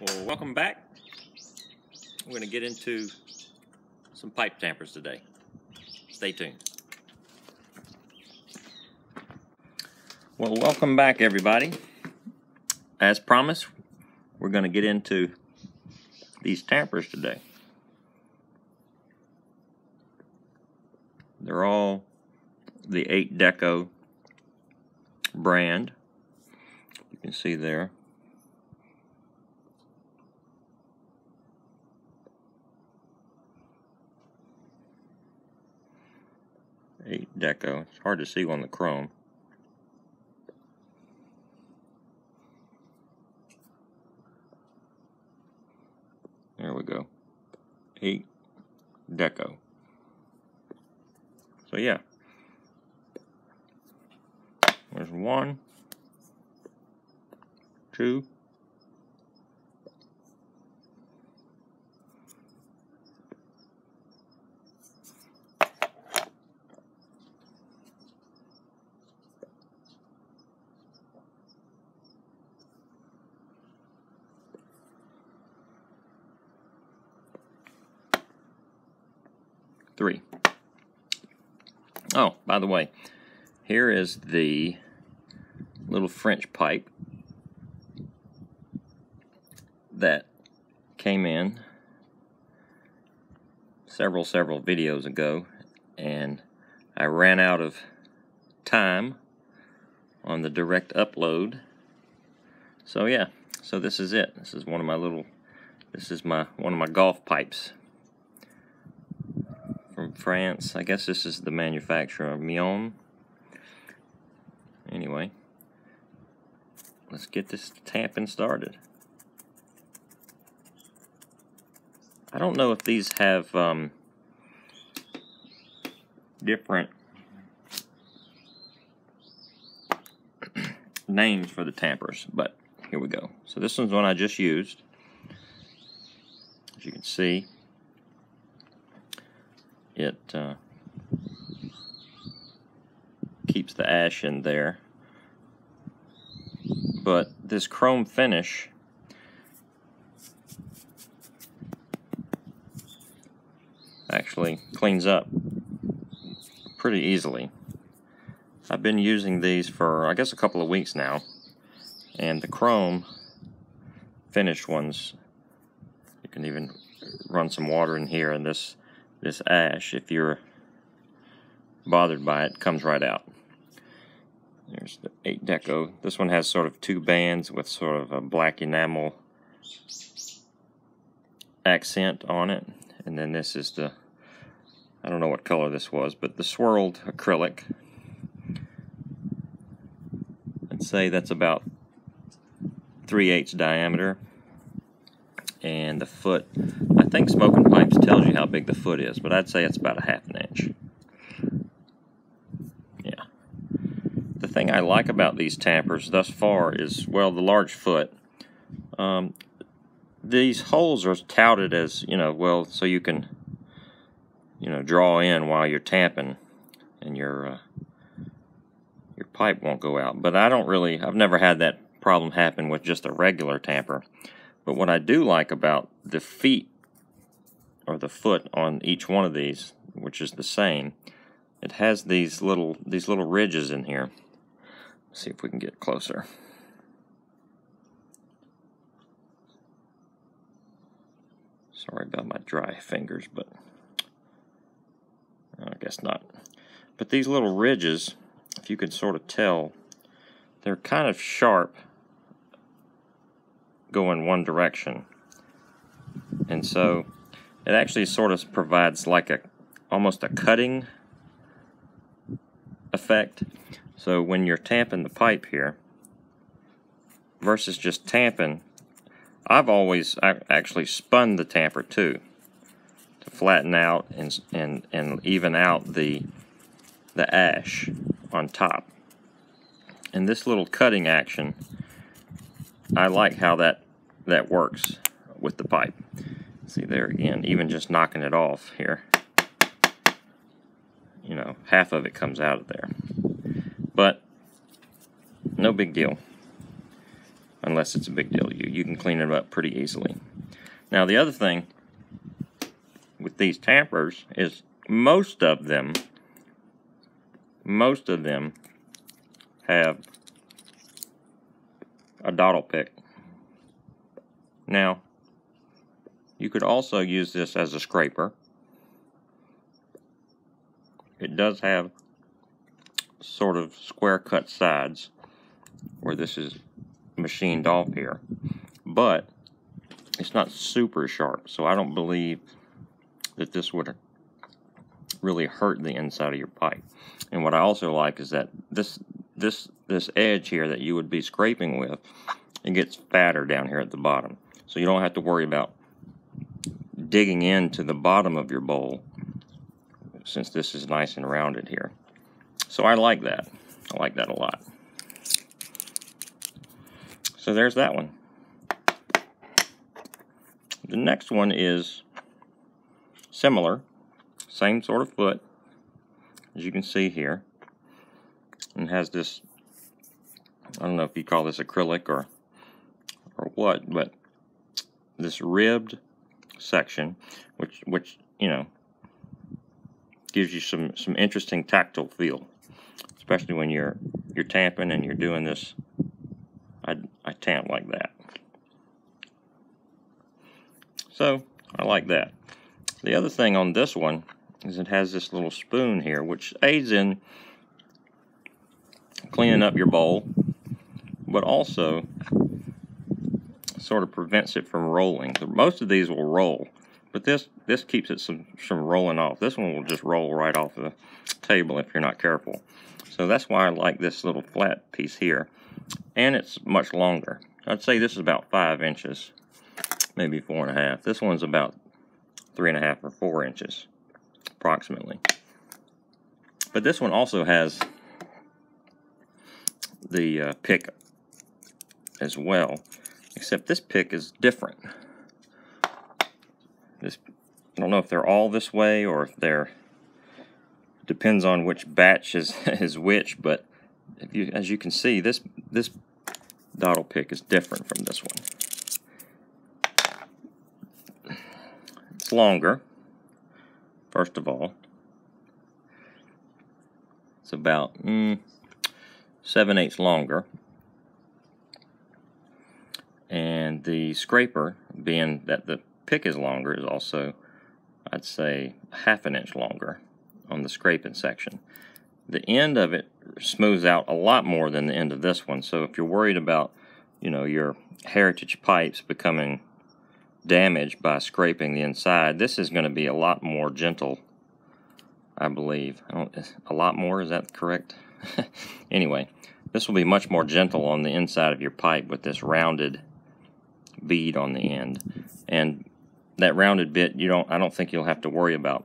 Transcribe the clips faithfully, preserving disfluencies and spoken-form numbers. Well, welcome back. We're going to get into some pipe tampers today. Stay tuned. Well, welcome back, everybody. As promised, we're going to get into these tampers today. They're all the eight Deco brand. You can see there. eight Deco. It's hard to see on the chrome. There we go. eight Deco. So yeah. There's one, two, three. Oh, by the way, here is the little French pipe that came in several, several videos ago, and I ran out of time on the direct upload. So yeah, so this is it. This is one of my little, this is my, one of my golf pipes. From France. I guess this is the manufacturer, Mion. Anyway, let's get this tamping started. I don't know if these have um, different names for the tampers, but here we go. So this one's one I just used. As you can see, it uh, keeps the ash in there, but this chrome finish actually cleans up pretty easily. I've been using these for, I guess, a couple of weeks now, and the chrome finished ones, you can even run some water in here, and this This ash, if you're bothered by it, comes right out. There's the eight Deco. This one has sort of two bands with sort of a black enamel accent on it. And then this is the, I don't know what color this was, but the swirled acrylic. I'd say that's about three eighths diameter. And the foot, I think Smoking Pipes tells you how big the foot is, but I'd say it's about a half an inch. Yeah. The thing I like about these tampers thus far is, well, the large foot. Um, these holes are touted as, you know, well, so you can, you know, draw in while you're tamping, and your uh, your pipe won't go out. But I don't really, I've never had that problem happen with just a regular tamper. But what I do like about the feet, or the foot on each one of these, which is the same, it has these little these little ridges in here. Let's see if we can get closer. Sorry about my dry fingers, but I guess not. But these little ridges, if you can sort of tell, they're kind of sharp, go in one direction, and so it actually sort of provides like a almost a cutting effect. So when you're tamping the pipe here versus just tamping, I've always I've actually spun the tamper too to flatten out and and and even out the the ash on top. And this little cutting action, I like how that that works with the pipe. See there again, even just knocking it off here, you know, half of it comes out of there, but no big deal. unless it's a big deal to you. You can clean it up pretty easily. Now the other thing with these tampers is most of them, most of them have a dottle pick. Now, you could also use this as a scraper. It does have sort of square cut sides where this is machined off here, but it's not super sharp, so I don't believe that this would really hurt the inside of your pipe. And what I also like is that this this this edge here that you would be scraping with, it gets fatter down here at the bottom, so you don't have to worry about digging into the bottom of your bowl, since this is nice and rounded here. So I like that. I like that a lot. So there's that one. The next one is similar, same sort of foot, as you can see here, and has this, I don't know if you call this acrylic or or what, but this ribbed section, which which you know gives you some some interesting tactile feel, especially when you're you're tamping and you're doing this. I I tamp like that, so I like that. The other thing on this one is it has this little spoon here, which aids in cleaning up your bowl, but also sort of prevents it from rolling. Most of these will roll, but this this keeps it some from rolling off. This one will just roll right off the table if you're not careful. So that's why I like this little flat piece here, and it's much longer. I'd say this is about five inches, maybe four and a half. This one's about three and a half or four inches, approximately. But this one also has the uh, pick as well, except this pick is different. This, I don't know if they're all this way or if they're, depends on which batch is, is which, but if you, as you can see, this, this dottle pick is different from this one. It's longer, first of all. It's about mm, seven eighths longer. And the scraper, being that the pick is longer, is also, I'd say, half an inch longer on the scraping section. The end of it smooths out a lot more than the end of this one, so if you're worried about, you know, your heritage pipes becoming damaged by scraping the inside, this is going to be a lot more gentle, I believe. I don't, a lot more, is that correct? Anyway, this will be much more gentle on the inside of your pipe with this rounded bead on the end. And that rounded bit, you don't I don't think you'll have to worry about,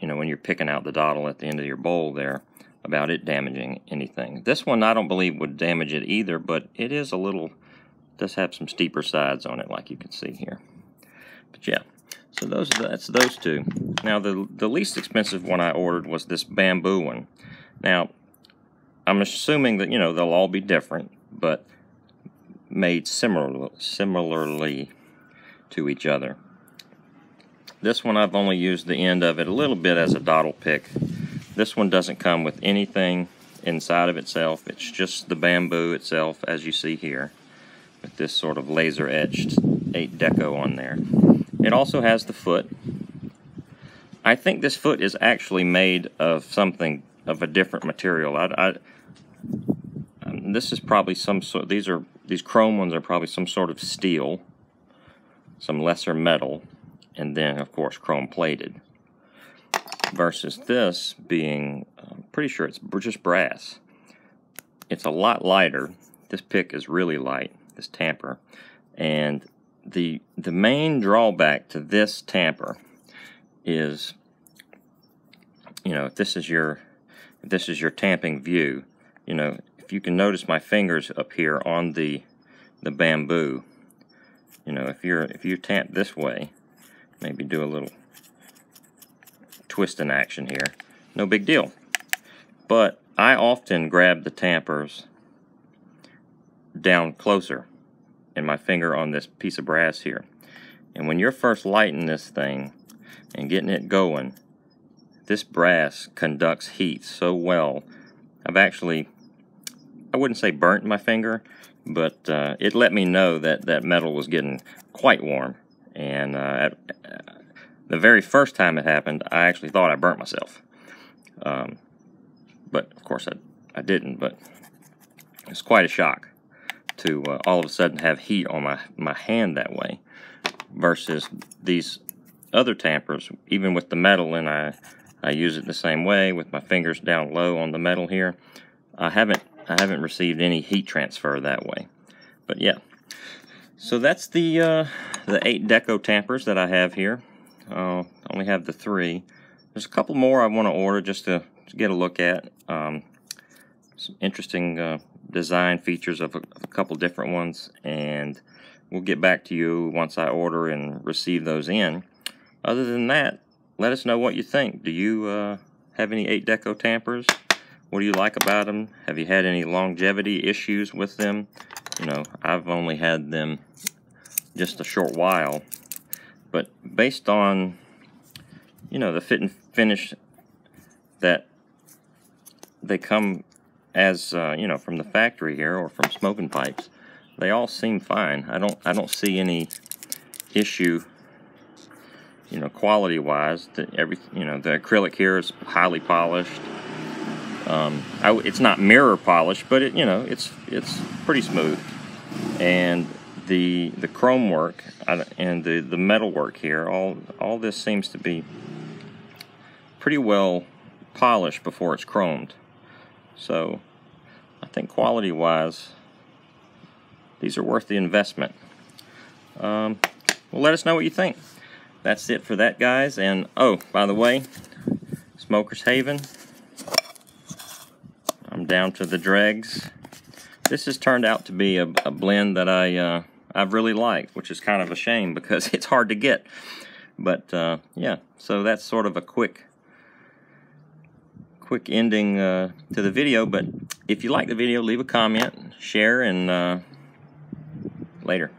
you know, when you're picking out the dottle at the end of your bowl there, about it damaging anything. This one I don't believe would damage it either, but it is a little, does have some steeper sides on it, like you can see here. But yeah, so those that's those two. Now the the least expensive one I ordered was this bamboo one. Now I'm assuming that, you know, they'll all be different, but made similar similarly to each other. This one I've only used the end of it a little bit as a dottle pick. This one doesn't come with anything inside of itself. It's just the bamboo itself, as you see here, with this sort of laser edged eight deco on there. It also has the foot. I think this foot is actually made of something of a different material. I, I, um, this is probably some sort, these are these chrome ones are probably some sort of steel, some lesser metal, and then of course chrome plated, versus this being, I'm pretty sure it's just brass. It's a lot lighter. This pick is really light, this tamper, and the the main drawback to this tamper is, you know, if this is your if this is your tamping view, you know, if you can notice my fingers up here on the the bamboo, you know, if you're if you tamp this way, maybe do a little twist in action here, no big deal. But I often grab the tampers down closer and my finger on this piece of brass here. And when you're first lighting this thing and getting it going, this brass conducts heat so well. I've actually, I wouldn't say burnt my finger, but uh, it let me know that that metal was getting quite warm. And uh, the very first time it happened, I actually thought I burnt myself. Um, but of course I, I didn't, but it's quite a shock to uh, all of a sudden have heat on my, my hand that way. Versus these other tampers, even with the metal, and I, I use it the same way with my fingers down low on the metal here. I haven't I haven't received any heat transfer that way. But yeah, so that's the uh, the eight Deco tampers that I have here. Uh, I only have the three. There's a couple more I want to order just to, to get a look at. Um, some interesting uh, design features of a, of a couple different ones, and we'll get back to you once I order and receive those in. Other than that, let us know what you think. Do you uh, have any eight Deco tampers? What do you like about them? Have you had any longevity issues with them? You know, I've only had them just a short while. But based on, you know, the fit and finish that they come as, uh, you know, from the factory here or from smoking pipes, they all seem fine. I don't I don't see any issue, you know, quality wise. That every you know the acrylic here is highly polished. Um, I, it's not mirror polished, but it you know it's it's pretty smooth. And the the chrome work and the the metal work here, all all this seems to be pretty well polished before it's chromed. So I think quality wise, these are worth the investment. Um, well, let us know what you think. That's it for that, guys. And, oh, by the way, Smoker's Haven. I'm down to the dregs. This has turned out to be a, a blend that I, uh, I've really liked, which is kind of a shame because it's hard to get. But, uh, yeah, so that's sort of a quick, quick ending uh, to the video. But if you like the video, leave a comment, share, and... Uh, Later.